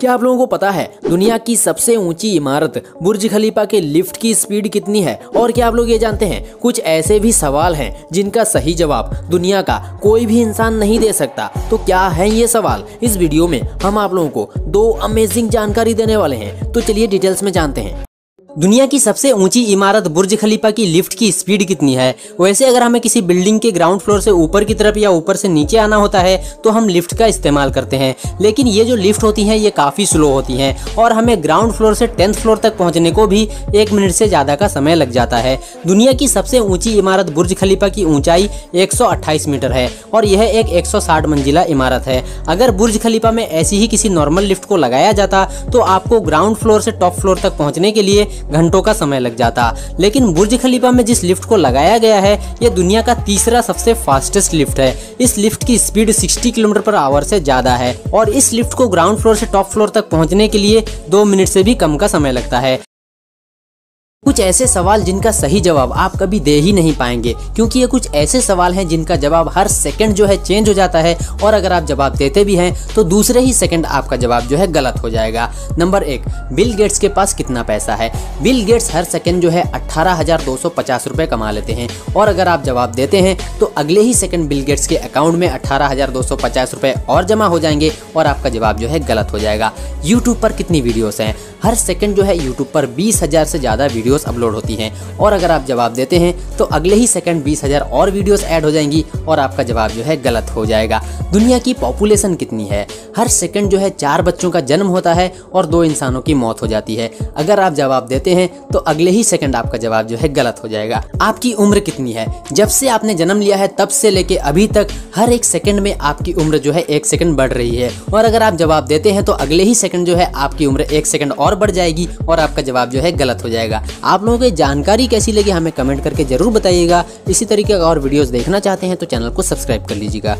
क्या आप लोगों को पता है दुनिया की सबसे ऊंची इमारत बुर्ज खलीफा के लिफ्ट की स्पीड कितनी है? और क्या आप लोग ये जानते हैं कुछ ऐसे भी सवाल हैं जिनका सही जवाब दुनिया का कोई भी इंसान नहीं दे सकता? तो क्या है ये सवाल? इस वीडियो में हम आप लोगों को दो अमेजिंग जानकारी देने वाले हैं, तो चलिए डिटेल्स में जानते हैं। दुनिया की सबसे ऊंची इमारत बुर्ज खलीफा की लिफ्ट की स्पीड कितनी है? वैसे अगर हमें किसी बिल्डिंग के ग्राउंड फ्लोर से ऊपर की तरफ या ऊपर से नीचे आना होता है तो हम लिफ्ट का इस्तेमाल करते हैं, लेकिन ये जो लिफ्ट होती हैं ये काफ़ी स्लो होती हैं और हमें ग्राउंड फ्लोर से 10th फ्लोर तक पहुंचने को भी 1 मिनट से ज़्यादा का समय लग जाता है। दुनिया की सबसे ऊँची इमारत बुर्ज खलीफा की ऊँचाई 128 मीटर है और यह एक 160 मंजिला इमारत है। अगर बुर्ज खलीफा में ऐसी ही किसी नॉर्मल लिफ्ट को लगाया जाता तो आपको ग्राउंड फ्लोर से टॉप फ्लोर तक पहुँचने के लिए घंटों का समय लग जाता, लेकिन बुर्ज खलीफा में जिस लिफ्ट को लगाया गया है यह दुनिया का तीसरा सबसे फास्टेस्ट लिफ्ट है। इस लिफ्ट की स्पीड 60 किलोमीटर पर आवर से ज़्यादा है और इस लिफ्ट को ग्राउंड फ्लोर से टॉप फ्लोर तक पहुंचने के लिए 2 मिनट से भी कम का समय लगता है। कुछ ऐसे सवाल जिनका सही जवाब आप कभी दे ही नहीं पाएंगे, क्योंकि ये कुछ ऐसे सवाल हैं जिनका जवाब हर सेकंड जो है चेंज हो जाता है और अगर आप जवाब देते भी हैं तो दूसरे ही सेकंड आपका जवाब जो है गलत हो जाएगा। नंबर 1, बिल गेट्स के पास कितना पैसा है? बिल गेट्स हर सेकंड जो है 18,250 रुपये कमा लेते हैं और अगर आप जवाब देते हैं तो अगले ही सेकंड बिल गेट्स के अकाउंट में 18,250 रुपये और जमा हो जाएंगे और आपका जवाब जो है गलत हो जाएगा। यूट्यूब पर कितनी वीडियोज़ हैं? हर सेकंड जो है यूट्यूब पर 20,000 से ज़्यादा वीडियोस अपलोड होती हैं और अगर आप जवाब देते हैं तो अगले ही सेकंड 20,000 और वीडियोस ऐड हो जाएंगी और आपका जवाब जो है गलत हो जाएगा। दुनिया की पॉपुलेशन कितनी है? हर सेकंड जो है 4 बच्चों का जन्म होता है और 2 इंसानों की मौत हो जाती है। अगर आप जवाब देते हैं तो अगले ही सेकंड आपका जवाब जो है गलत हो जाएगा। आपकी उम्र कितनी है? जब से आपने जन्म लिया है तब से लेके अभी तक हर एक सेकंड में आपकी उम्र जो है 1 सेकंड बढ़ रही है और अगर आप जवाब देते हैं तो अगले ही सेकंड जो है आपकी उम्र 1 सेकंड और बढ़ जाएगी और आपका जवाब जो है गलत हो जाएगा। आप लोगों को जानकारी कैसी लगी हमें कमेंट करके जरूर बताइएगा। इसी तरीके का और वीडियोस देखना चाहते हैं तो चैनल को सब्सक्राइब कर लीजिएगा।